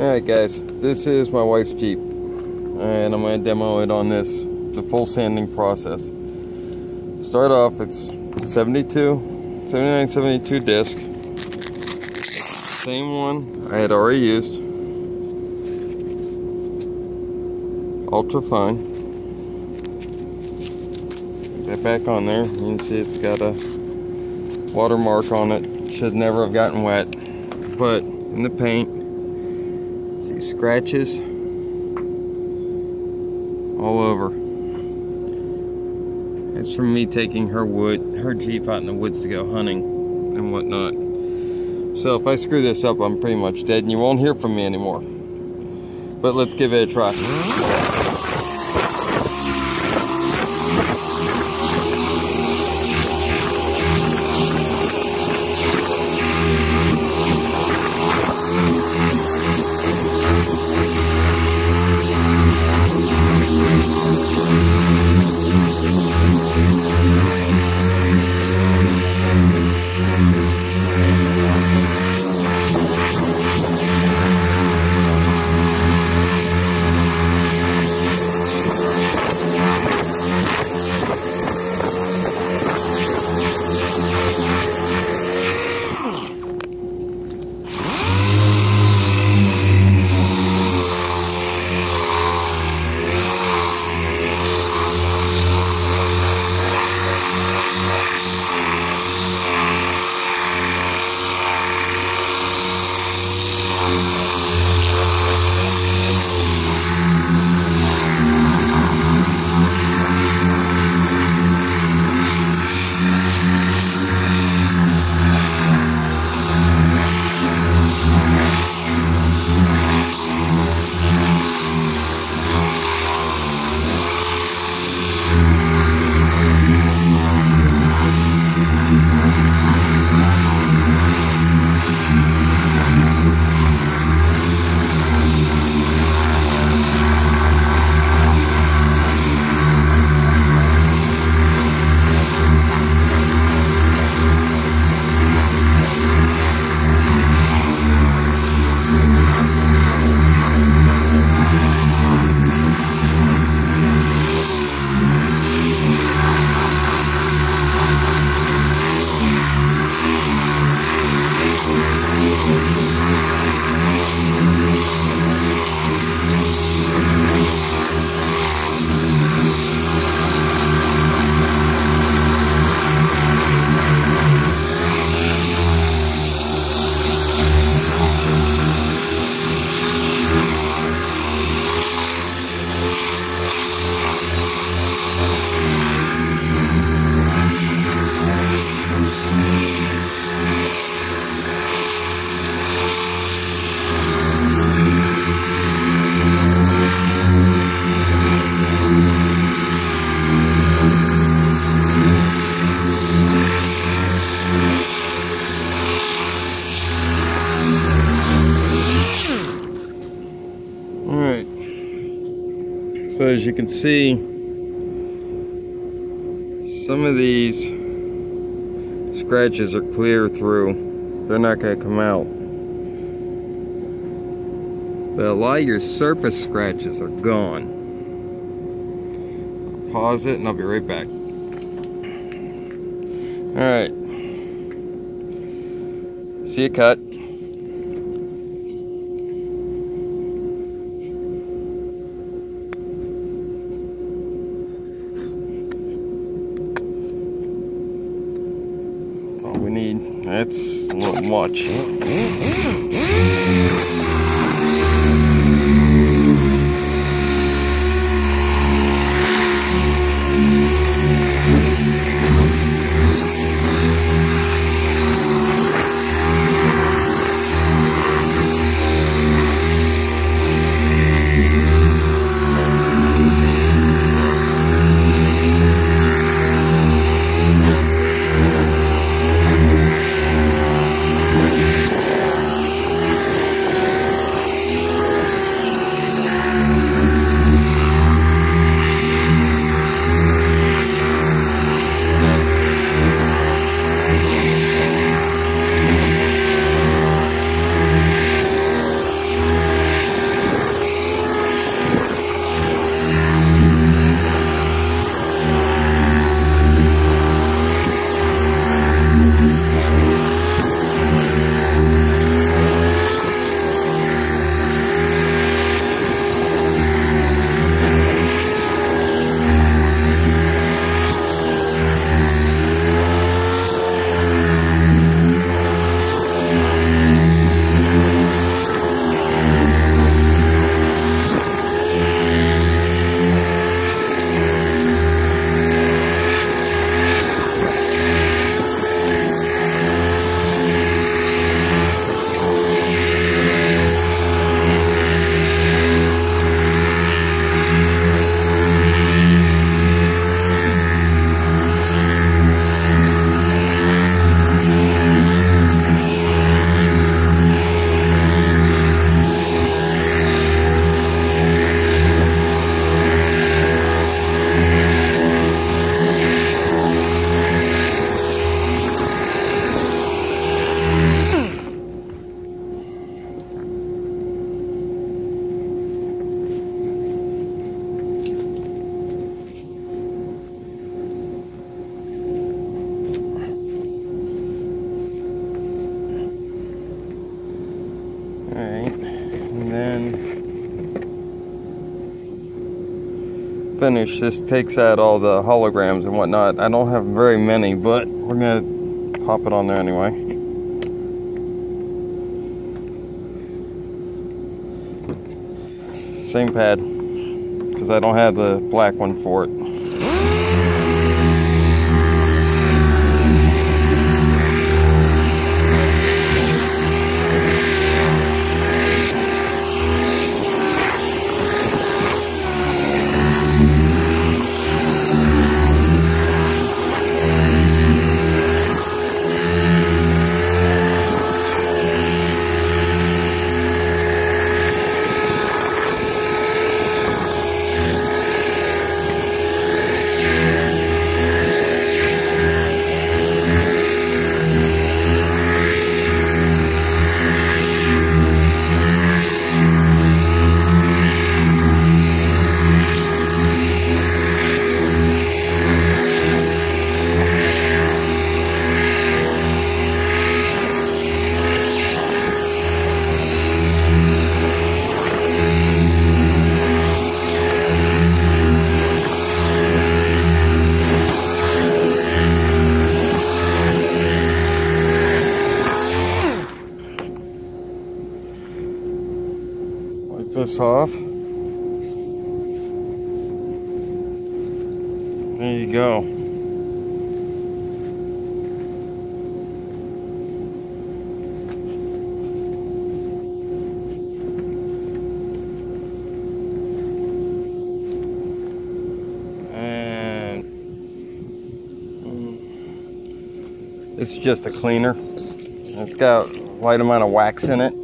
Alright guys, this is my wife's Jeep and I'm going to demo it on this, the full sanding process. Start off, it's 7972 disc, same one I had already used, ultra fine. Put that back on there. You can see it's got a watermark on it, should never have gotten wet, but in the paint, see scratches all over. That's from me taking her Jeep out in the woods to go hunting and whatnot. So if I screw this up, I'm pretty much dead and you won't hear from me anymore. But let's give it a try. So as you can see, some of these scratches are clear through. They're not going to come out. But a lot of your surface scratches are gone. I'll pause it and I'll be right back. Alright. See a cut. We need, that's a little much. Alright, and then finish. This takes out all the holograms and whatnot. I don't have very many, but we're going to pop it on there anyway. Same pad, because I don't have the black one for it. This off. There you go. And it's just a cleaner. It's got a light amount of wax in it.